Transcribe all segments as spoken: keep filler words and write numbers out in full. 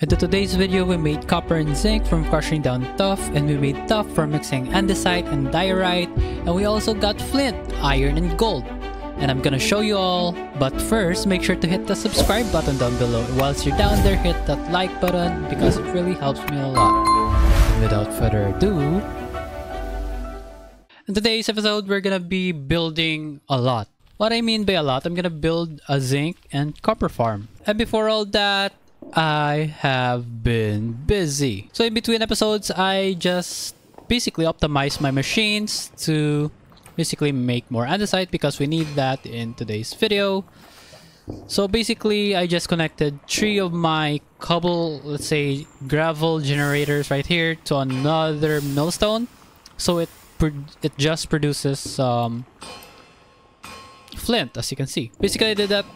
Into today's video, we made copper and zinc from crushing down tuff, and we made tuff from mixing andesite and diorite, and we also got flint, iron, and gold. And I'm gonna show you all. But first, make sure to hit the subscribe button down below. Whilst you're down there, hit that like button because it really helps me a lot. And without further ado, in today's episode, we're gonna be building a lot. What I mean by a lot, I'm gonna build a zinc and copper farm. And before all that, I have been busy. So in between episodes, I just basically optimized my machines to basically make more andesite because we need that in today's video. So basically, I just connected three of my cobble, let's say gravel generators right here to another millstone. So it it just produces um, flint, as you can see. Basically, I did that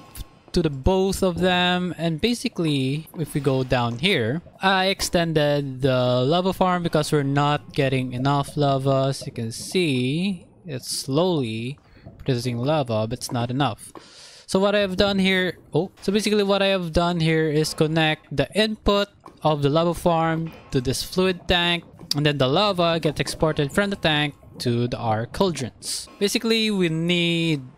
to the both of them, and basically if we go down here, I extended the lava farm because we're not getting enough lava. As you can see, it's slowly producing lava, but it's not enough. So what I have done here, oh so basically what I have done here is connect the input of the lava farm to this fluid tank, and then the lava gets exported from the tank to the our cauldrons. Basically, we need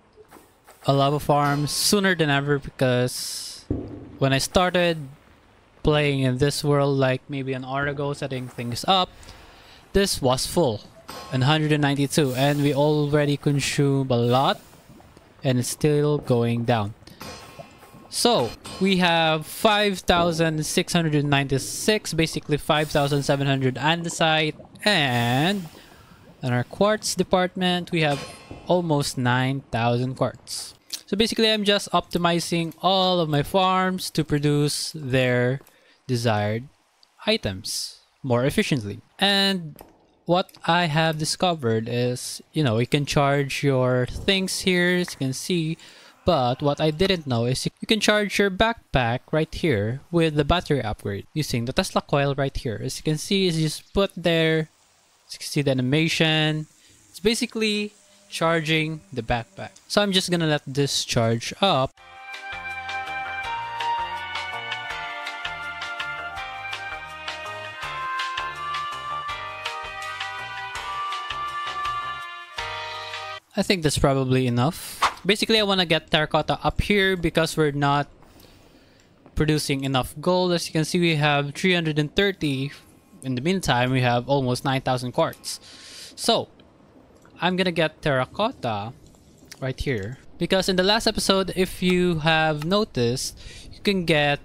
a lava farm sooner than ever because when I started playing in this world, like maybe an hour ago, setting things up, this was full and one hundred ninety-two, and we already consume a lot and it's still going down. So we have five thousand six hundred ninety-six, basically five thousand seven hundred andesite, and in our quartz department we have almost nine thousand quartz. So basically, I'm just optimizing all of my farms to produce their desired items more efficiently. And what I have discovered is, you know, you can charge your things here, as you can see. But what I didn't know is you can charge your backpack right here with the battery upgrade using the Tesla coil right here. As you can see, it's just put there. As you can see the animation. It's basically charging the backpack. So I'm just gonna let this charge up. I think that's probably enough. Basically, I want to get terracotta up here because we're not producing enough gold. As you can see, we have three hundred thirty. In the meantime, we have almost nine thousand quartz. So I'm gonna get terracotta right here because in the last episode, if you have noticed, you can get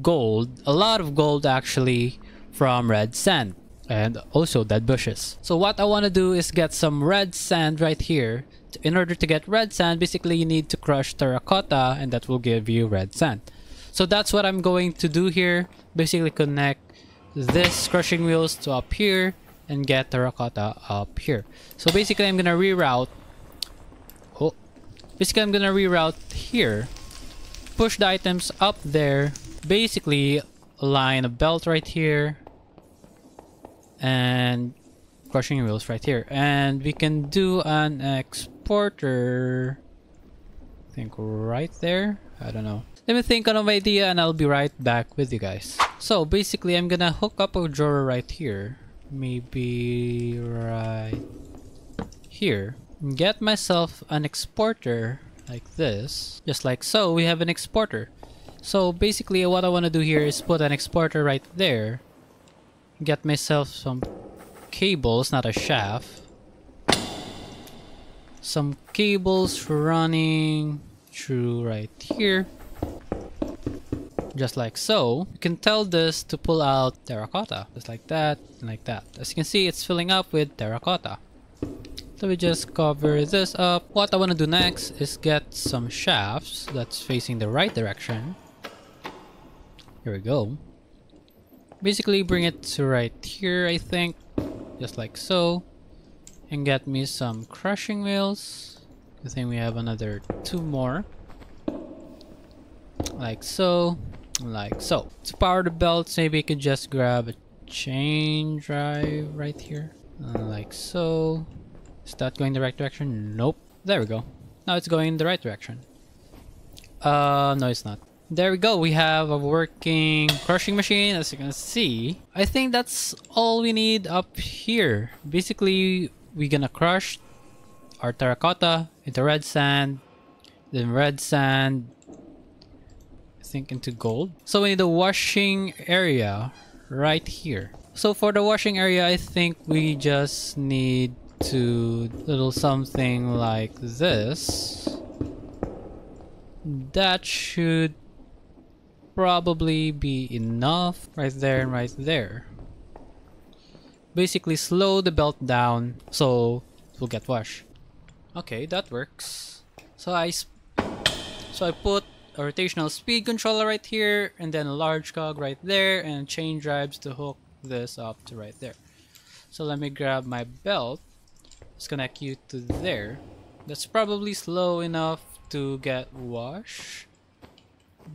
gold, a lot of gold actually, from red sand and also dead bushes. So what I want to do is get some red sand right here. In order to get red sand, basically you need to crush terracotta, and that will give you red sand. So that's what I'm going to do here. Basically connect this crushing wheels to up here and get terracotta up here. So basically I'm gonna reroute oh basically I'm gonna reroute here, push the items up there, basically align a belt right here and crushing wheels right here, and we can do an exporter, I think, right there. I don't know, let me think on an idea and I'll be right back with you guys. So basically I'm gonna hook up a drawer right here, maybe right here, get myself an exporter like this, just like so. We have an exporter. So basically what I want to do here is put an exporter right there, get myself some cables, not a shaft, some cables running through right here, just like so. You can tell this to pull out terracotta, just like that and like that. As you can see, it's filling up with terracotta. So we just cover this up. What I want to do next is get some shafts that's facing the right direction. Here we go. Basically bring it to right here, I think, just like so, and get me some crushing wheels. I think we have another two more, like so, like so. To power the belts, maybe you can just grab a chain drive right here, like so. Is that going the right direction? Nope. There we go. Now it's going in the right direction. Uh no, it's not. There we go, we have a working crushing machine, as you can see. I think that's all we need up here. Basically, we're gonna crush our terracotta into red sand, then red sand, I think, into gold. So we need a washing area right here. So for the washing area, I think we just need to little something like this. That should probably be enough right there and right there. Basically slow the belt down so it will get washed. Okay, that works. So I sp so I put a rotational speed controller right here, and then a large cog right there, and chain drives to hook this up to right there. So let me grab my belt. Let's connect you to there. That's probably slow enough to get washed.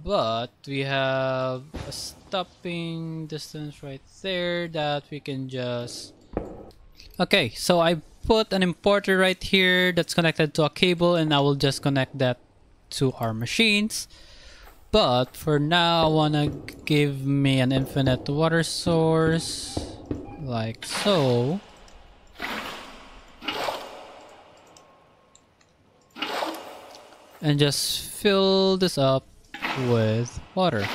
But we have a stopping distance right there that we can just... Okay, so I put an importer right here that's connected to a cable, and I will just connect that to our machines. But for now, I wanna give me an infinite water source, like so. And just fill this up with water.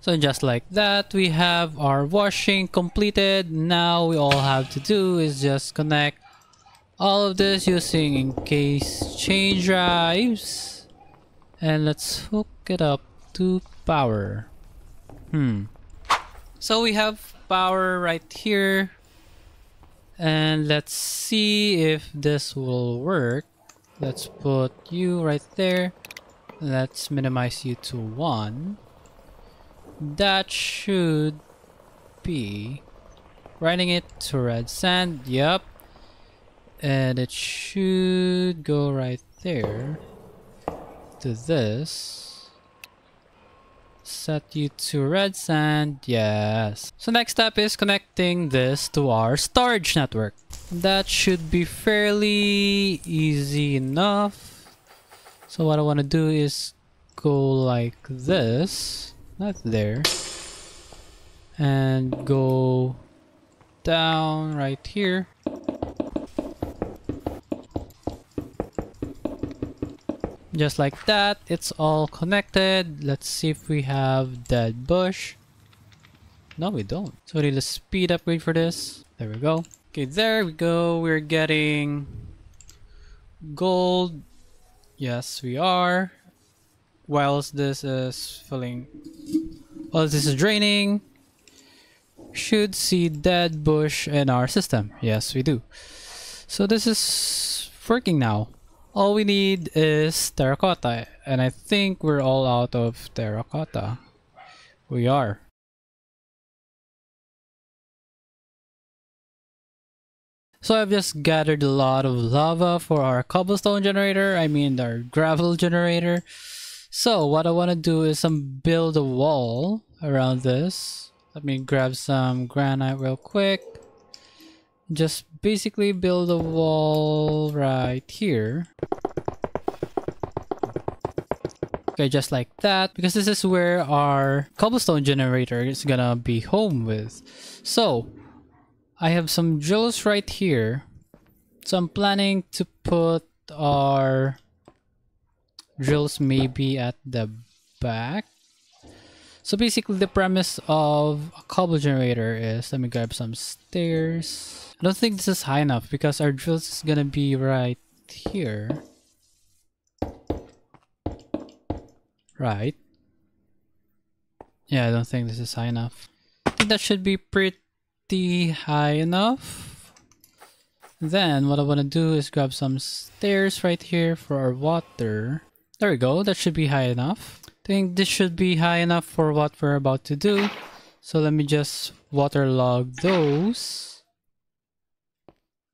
So just like that, we have our washing completed. Now we all have to do is just connect all of this using encased chain drives, and let's hook it up to power. Hmm so we have power right here, and let's see if this will work. Let's put you right there. Let's minimize you to one. That should be writing it to red sand. Yep. And it should go right there to this. Set you to red sand. Yes. So next step is connecting this to our storage network. That should be fairly easy enough. So what I want to do is go like this, not there, and go down right here. Just like that, it's all connected. Let's see if we have dead bush. No, we don't. So we need a speed upgrade for this. There we go. Okay, there we go. We're getting gold. Yes, we are. Whilst this is filling, whilst this is draining, should see dead bush in our system. Yes, we do. So this is working now. All we need is terracotta, and I think we're all out of terracotta. We are. So I've just gathered a lot of lava for our cobblestone generator, I mean our gravel generator. So what I want to do is some build a wall around this. Let me grab some granite real quick. Just basically build a wall right here. Okay, just like that, because this is where our cobblestone generator is gonna be home with. So I have some drills right here, so I'm planning to put our drills maybe at the back. So basically the premise of a cobble generator is, let me grab some stairs. I don't think this is high enough because our drills is gonna be right here. Right. Yeah, I don't think this is high enough. I think that should be pretty high enough. Then what I want to do is grab some stairs right here for our water. There we go, that should be high enough. I think this should be high enough for what we're about to do. So let me just waterlog those.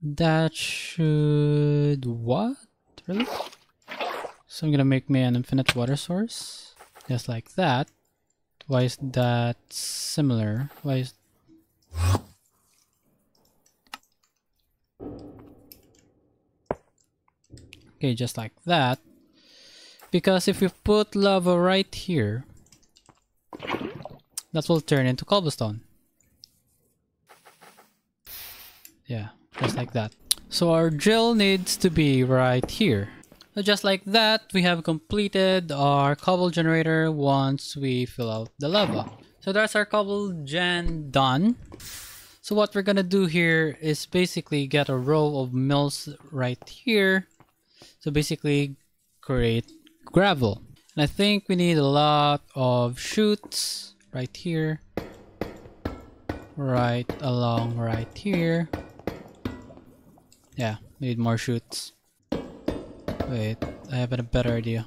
That should... what? Really? So I'm gonna make me an infinite water source. Just like that. Why is that similar? Why is... Okay, just like that, because if we put lava right here, that will turn into cobblestone. Yeah, just like that. So our drill needs to be right here. So just like that, we have completed our cobble generator once we fill out the lava. So that's our cobble gen done. So what we're gonna do here is basically get a row of mills right here. So basically create gravel. And I think we need a lot of chutes right here, right along right here. Yeah, we need more chutes. Wait, I have a better idea.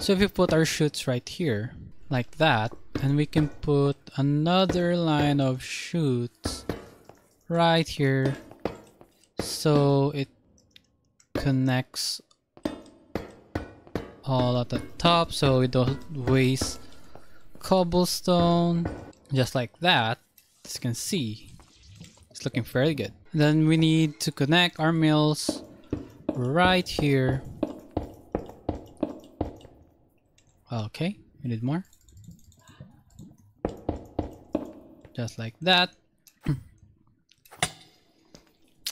So if we put our chutes right here, like that, and we can put another line of chutes right here, so it connects all at the top, so we don't waste cobblestone. Just like that, as you can see, it's looking very good. Then we need to connect our mills right here. Okay, we need more. Just like that.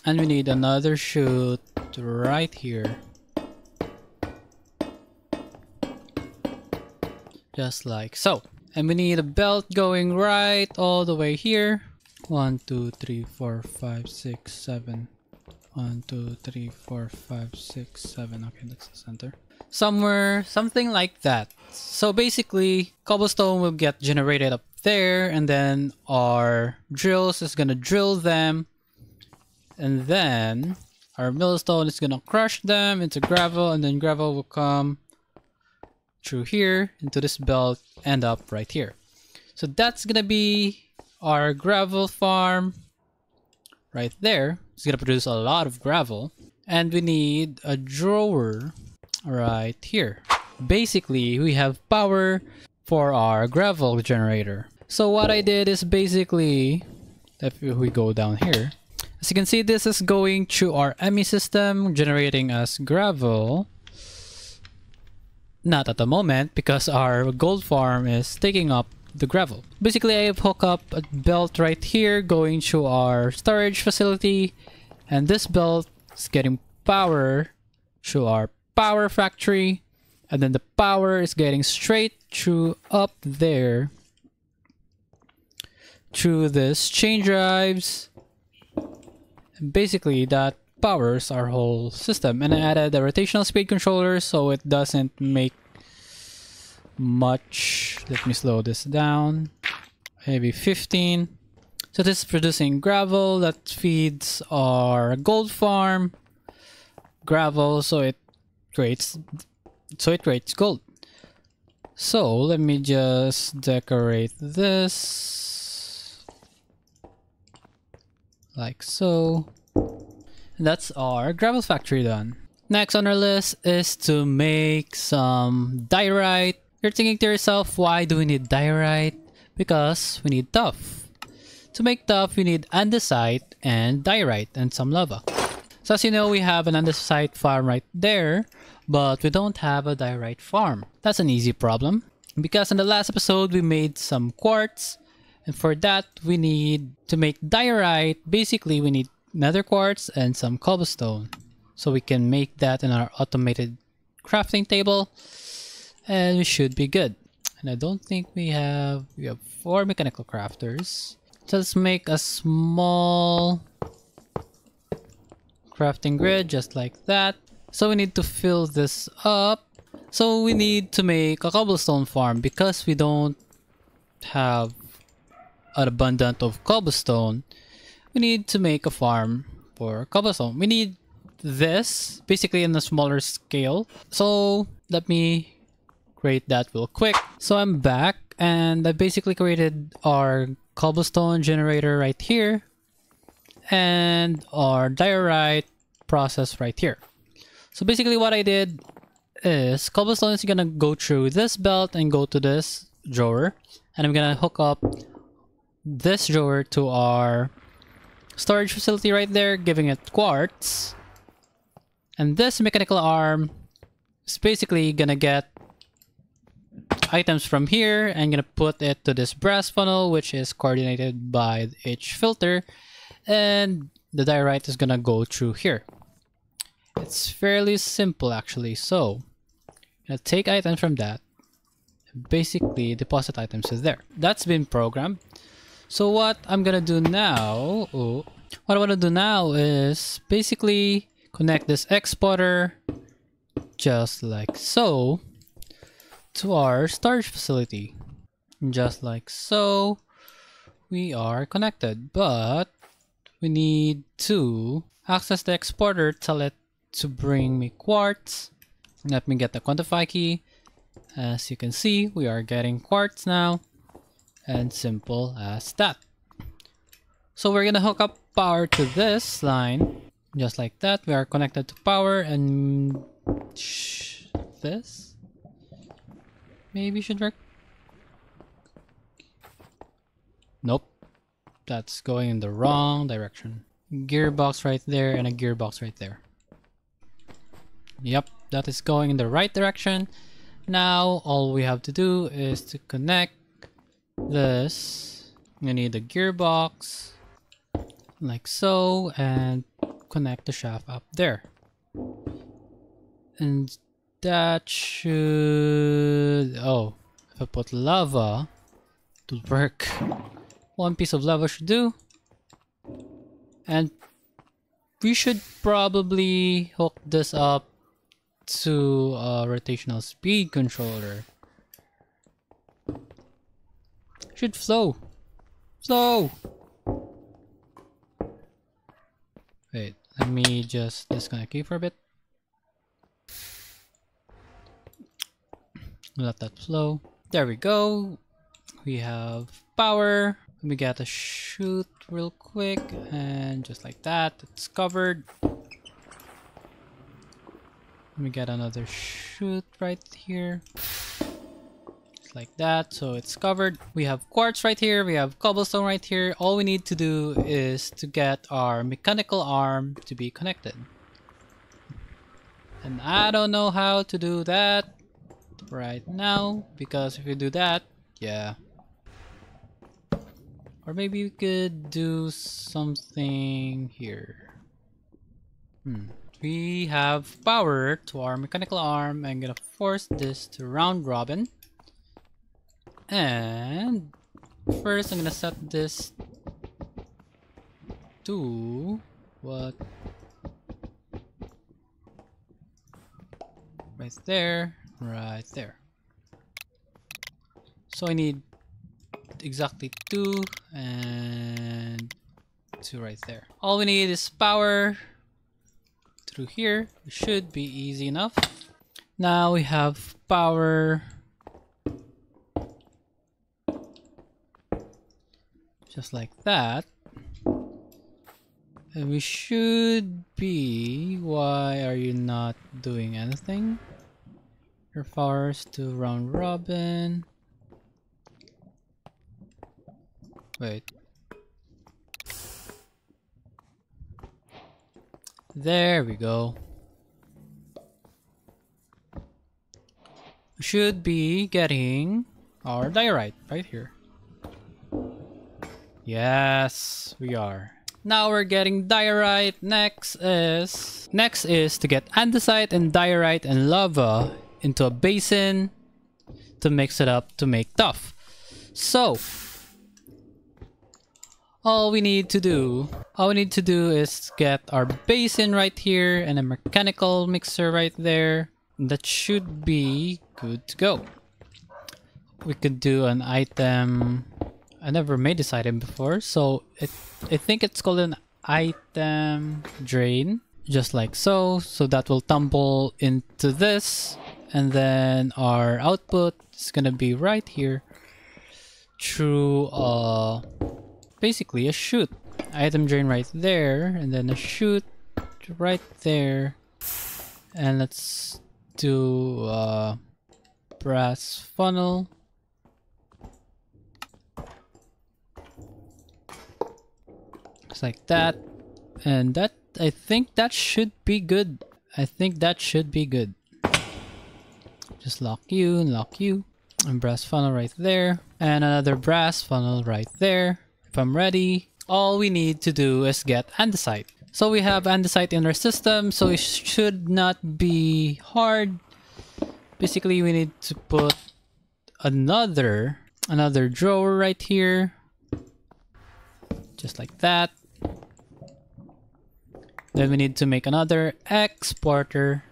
And we need another chute right here. Just like so. And we need a belt going right all the way here. one, two, three, four, five, six, seven. one, two, three, four, five, six, seven. Okay, that's the center. Somewhere, something like that. So basically, cobblestone will get generated up there, and then our drills is gonna drill them, and then our millstone is gonna crush them into gravel, and then gravel will come through here into this belt, end up right here. So that's gonna be our gravel farm right there. It's gonna produce a lot of gravel, and we need a drawer right here. Basically, we have power for our gravel generator. So what I did is basically, if we go down here, as you can see, this is going through our M E system, generating us gravel. Not at the moment, because our gold farm is taking up the gravel. Basically, I have hooked up a belt right here going to our storage facility, and this belt is getting power to our power factory, and then the power is getting straight through up there through this chain drives, and basically that powers our whole system. And I added a rotational speed controller so it doesn't make much. Let me slow this down, maybe fifteen. So this is producing gravel that feeds our gold farm gravel, so it creates so it creates gold. So let me just decorate this like so. That's our gravel factory done. Next on our list is to make some diorite. You're thinking to yourself, why do we need diorite? Because we need tuff. To make tuff, we need andesite and diorite and some lava. So as you know, we have an andesite farm right there, but we don't have a diorite farm. That's an easy problem, because in the last episode, we made some quartz, and for that, we need to make diorite. Basically, we need nether quartz and some cobblestone, so we can make that in our automated crafting table, and we should be good. And I don't think we have we have four mechanical crafters. So let's make a small crafting grid just like that. So we need to fill this up. So we need to make a cobblestone farm, because we don't have an abundance of cobblestone. We need to make a farm for cobblestone. We need this basically in a smaller scale. So let me create that real quick. So I'm back, and I basically created our cobblestone generator right here and our diorite process right here. So basically what I did is cobblestone is gonna go through this belt and go to this drawer, and I'm gonna hook up this drawer to our storage facility right there, giving it quartz. And this mechanical arm is basically gonna get items from here. I'm gonna put it to this brass funnel, which is coordinated by the H filter, and the diorite is gonna go through here. It's fairly simple actually. So I'm gonna take items from that, basically deposit items is there. That's been programmed. So what I'm gonna do now, oh, what I want to do now is basically connect this exporter just like so to our storage facility, just like so. We are connected, but we need to access the exporter, tell it to bring me quartz. Let me get the quantify key. As you can see, we are getting quartz now, and simple as that. So we're gonna hook up power to this line, just like that. We are connected to power, and shh, this maybe should work. Nope, that's going in the wrong direction. Gearbox right there, and a gearbox right there. Yep, that is going in the right direction. Now all we have to do is to connect this. We need the gearbox like so, and connect the shaft up there, and that should, oh, if I put lava to work, one piece of lava should do, and we should probably hook this up to a rotational speed controller. Should flow. Flow! Wait, let me just disconnect you for a bit. Let that flow. There we go. We have power. Let me get a shoot real quick. And just like that, it's covered. Let me get another shoot right here, just like that, so it's covered. We have quartz right here, we have cobblestone right here. All we need to do is to get our mechanical arm to be connected. And I don't know how to do that right now, because if we do that, yeah. Or maybe we could do something here. Hmm. We have power to our mechanical arm. I'm gonna force this to round robin. And first I'm gonna set this to what? Right there, right there. So I need exactly two and two right there. All we need is power. Through here, it should be easy enough. Now we have power just like that, and we should be, why are you not doing anything? You're forced to round robin. Wait, there we go. We should be getting our diorite right here. Yes, we are. Now we're getting diorite. Next is next is to get andesite and diorite and lava into a basin to mix it up to make stuff. So all we need to do, all we need to do is get our basin right here and a mechanical mixer right there. That should be good to go. We could do an item. I never made this item before, so it, I think it's called an item drain, just like so. So that will tumble into this, and then our output is gonna be right here through uh basically a chute. Item drain right there, and then a chute right there, and let's do uh, brass funnel. Just like that, and that, I think that should be good. I think that should be good. Just lock you and lock you. and brass funnel right there, and another brass funnel right there. If I'm ready, all we need to do is get andesite. So we have andesite in our system, so it should not be hard. Basically, we need to put another another drawer right here, just like that. Then we need to make another exporter,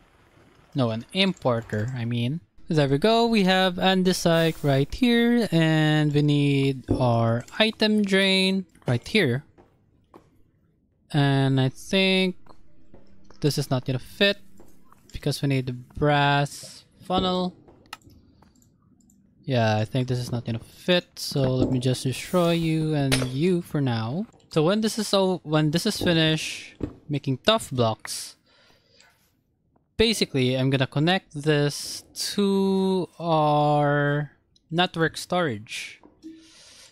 no, an importer, I mean. There we go, we have andesite right here, and we need our item drain right here. And I think this is not gonna fit because we need the brass funnel. Yeah, I think this is not gonna fit, so let me just destroy you and you for now. So when this is all, when this is finished making tough blocks, basically I'm gonna connect this to our network storage.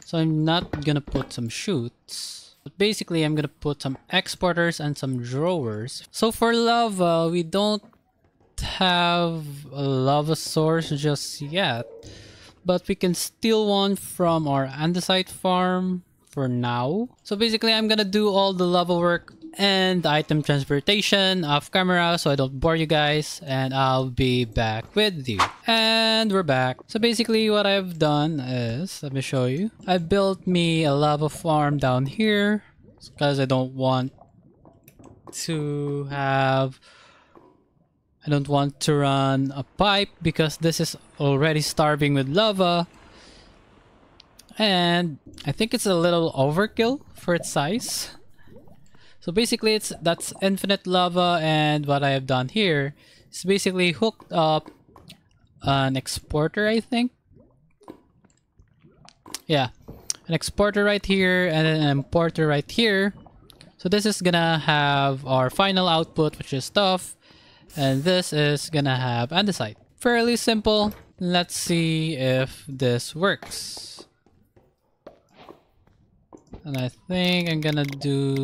So I'm not gonna put some chutes, but basically I'm gonna put some exporters and some drawers. So for lava, we don't have a lava source just yet, but we can steal one from our andesite farm for now. So basically I'm gonna do all the lava work and item transportation off camera so I don't bore you guys, and I'll be back with you. And we're back. So basically what I've done is, let me show you. I built me a lava farm down here because I don't want to have I don't want to run a pipe because this is already starving with lava. And I think it's a little overkill for its size. So basically it's that's infinite lava, and what I have done here is basically hooked up an exporter, I think. Yeah, an exporter right here and an importer right here. So this is gonna have our final output, which is stuff. And this is gonna have andesite. Fairly simple. Let's see if this works. And I think I'm gonna do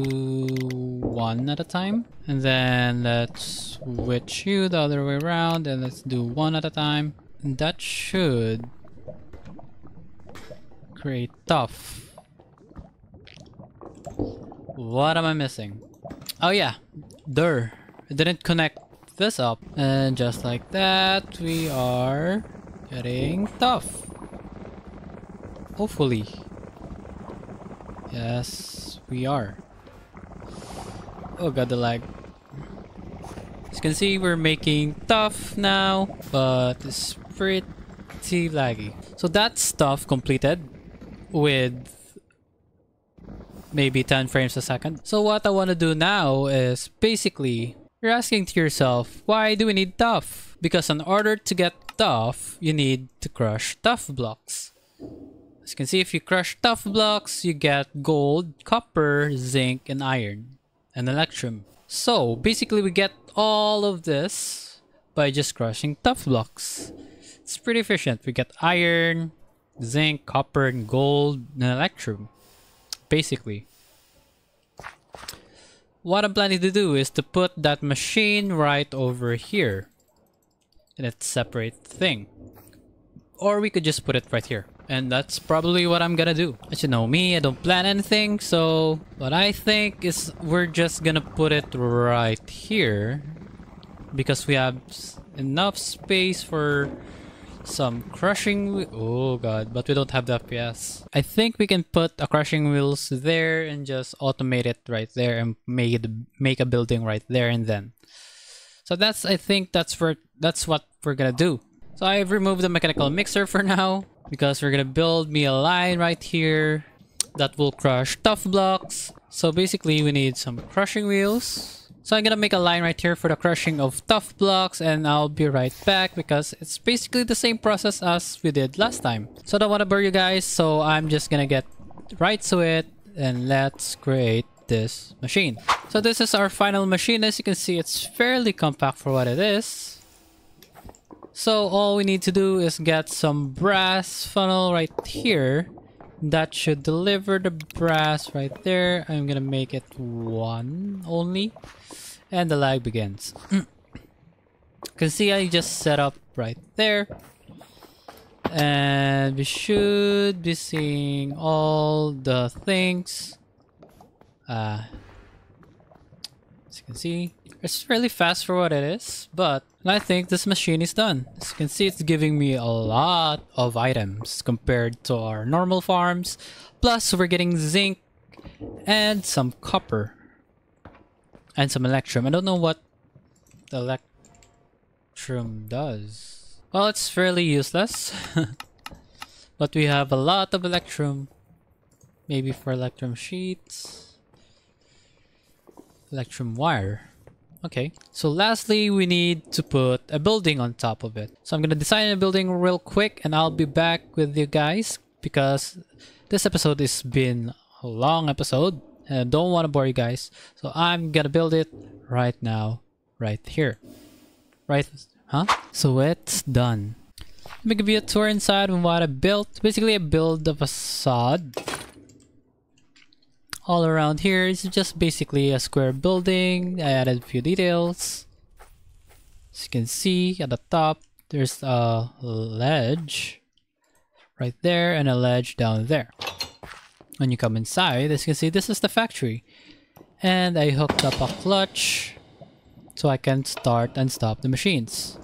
one at a time. And then let's switch you the other way around and let's do one at a time. And that should create tough. What am I missing? Oh yeah, there. It didn't connect this up, and just like that we are getting tough, hopefully. Yes, we are. Oh god, the lag. As you can see, we're making tough now, but it's pretty laggy. So that's stuff completed with maybe ten frames a second. So what I want to do now is, basically, you're asking to yourself, why do we need tough? Because in order to get tough, you need to crush tough blocks. As you can see, if you crush tough blocks, you get gold, copper, zinc, and iron, and electrum. So basically we get all of this by just crushing tough blocks. It's pretty efficient. We get iron, zinc, copper, and gold, and electrum, basically. What I'm planning to do is to put that machine right over here in its separate thing. Or we could just put it right here. And that's probably what I'm gonna do. As you know me, I don't plan anything, so what I think is we're just gonna put it right here because we have enough space for some crushing. Oh god, but we don't have the F P S. I think we can put a crushing wheels there and just automate it right there and make it make a building right there and then. So that's I think that's for that's what we're gonna do. So I've removed the mechanical mixer for now because we're gonna build me a line right here that will crush tough blocks. So basically we need some crushing wheels. So I'm gonna make a line right here for the crushing of tough blocks, and I'll be right back because it's basically the same process as we did last time. So I don't wanna bore you guys, so I'm just gonna get right to it and let's create this machine. So this is our final machine. As you can see, it's fairly compact for what it is. So all we need to do is get some brass funnel right here. That should deliver the brass right there. I'm gonna make it one only. And the lag begins. You can see I just set up right there. And we should be seeing all the things. Uh, as you can see, it's really fast for what it is, but I think this machine is done. As you can see, it's giving me a lot of items compared to our normal farms. Plus, we're getting zinc and some copper and some electrum. I don't know what the electrum does. Well, it's fairly useless, but we have a lot of electrum. Maybe for electrum sheets. Electrum wire. Okay, so lastly, we need to put a building on top of it. So I'm gonna design a building real quick and I'll be back with you guys because this episode has been a long episode and I don't want to bore you guys. So I'm gonna build it right now, right here. Right, huh? So it's done. Let me give you a tour inside of what I built. Basically, I built a facade. All around here is just basically a square building. I added a few details. As you can see at the top, there's a ledge right there and a ledge down there. When you come inside, as you can see, this is the factory. And I hooked up a clutch so I can start and stop the machines.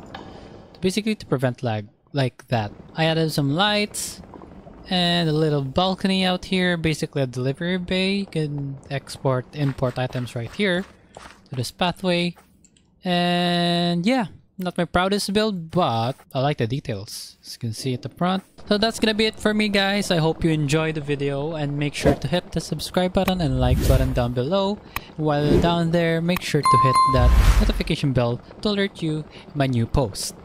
Basically to prevent lag like that. I added some lights. And a little balcony out here, basically a delivery bay. You can export, import items right here to this pathway. And yeah, not my proudest build, but I like the details, as you can see at the front. So that's gonna be it for me, guys. I hope you enjoyed the video and make sure to hit the subscribe button and like button down below. While down there, make sure to hit that notification bell to alert you my new post.